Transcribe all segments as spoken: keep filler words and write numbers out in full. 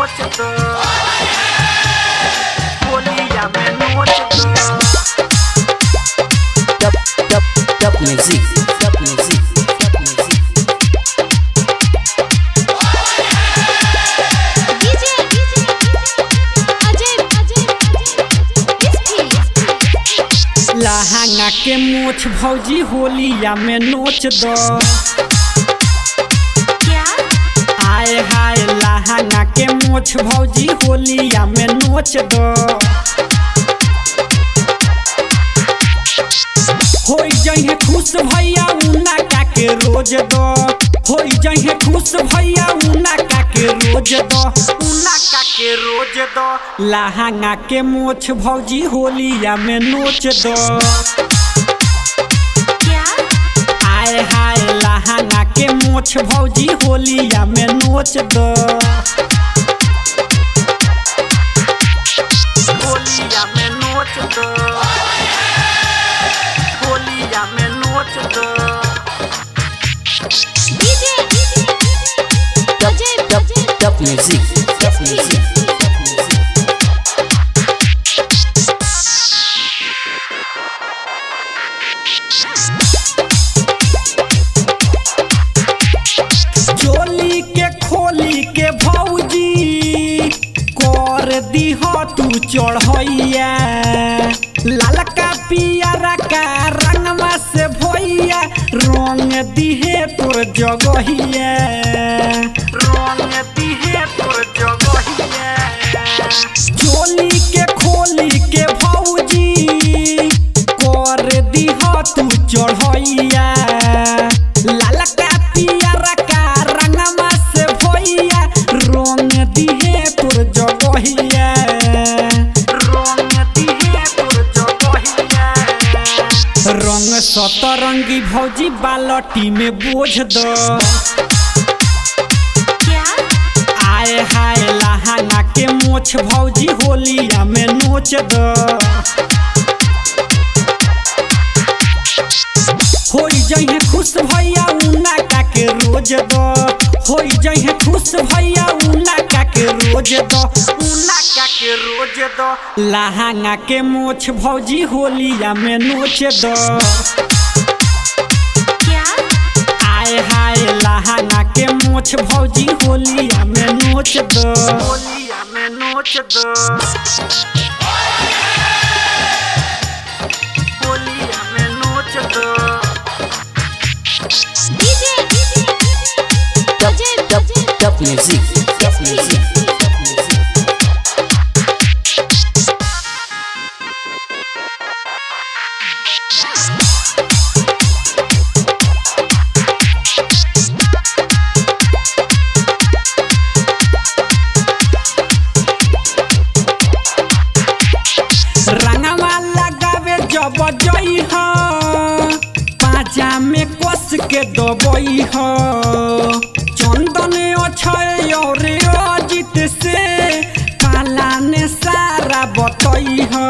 Top Music, Top Music, Top Music D J, D J, अजीब, अजीब, अजीब, इसकी लहंगा के मोछ भौजी होलिया में नोच दो। क्या? आए हाय लहंगा के मोछ भौजी होलिया में नोच दो। होई जइहे खुश भैया उना काके रोज दो, होई जइहे खुश भैया उना काके रोज दो, उना काके रोज दो। लहंगा के मोछ भौजी होलिया में नोच दो। क्या? आए हाय लहंगा के मोछ भौजी होलिया में नोच दो। होलिया में नोच दो। Top Music, Top Music, Top Music। झोली के खोली के भौजी कर दी हो तू चढ़ैया, लालका पियरा का रंगवा से भैया रंग दिहे तोर जगहिया, रंग दिहे तोर जगहिया। झोली के खोली के भौजी कर दीह तू चढ़ैया, लालका पियरा का रंगवा से भैया रंग दिहे तोर जगहिया। रंग सतरंगी भौजी बालटी में बोझ दो। क्या? आए हाय लहंगा के मोछ भौजी होलिया में नोच दो। होई जइहे खुश भैया उना काके रोज दो, होई जइहे खुश भैया उना काके रोज दो, उना काके रोज दो। लहंगा के मोछ भौजी होलिया में नोच दो। क्या? आए हाय लहंगा के मोछ भौजी होलिया में नोच दो, होलिया में नोच दो। Top, top music, top music, top music। रंगवा लगावे जब जई हो पाजा में कस के दबई हो, चंदन अक्षय और अजित से काला ने सारा बतई हो,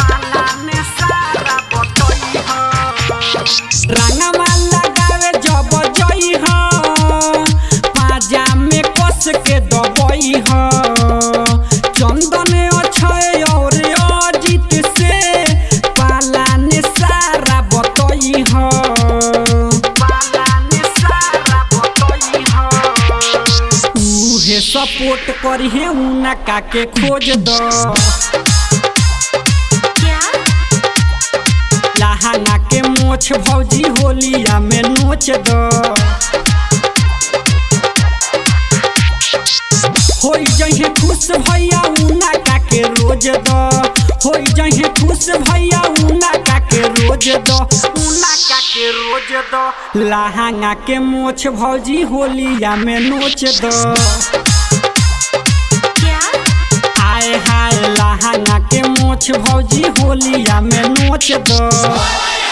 काला ने सारा बतई हो। रंगवा लगावे जब जई हो पाजा में कस के दबई हो, चंदन अक्षय और अजित से काला ने सारा बतई हो। सपोर्ट करिहे उना काके खोज दो। क्या? लहंगा के मोछ भौजी होलिया में नोच दो। होई जइहे खुश भैया उना काके रोज दो, होई जइहे खुश भैया उना काके रोज दो, उना काके रोज दो। लहंगा के मोछ भौजी होलिया में नोच दो। लहंगा के मोछ भौजी होलिया में नोच दो।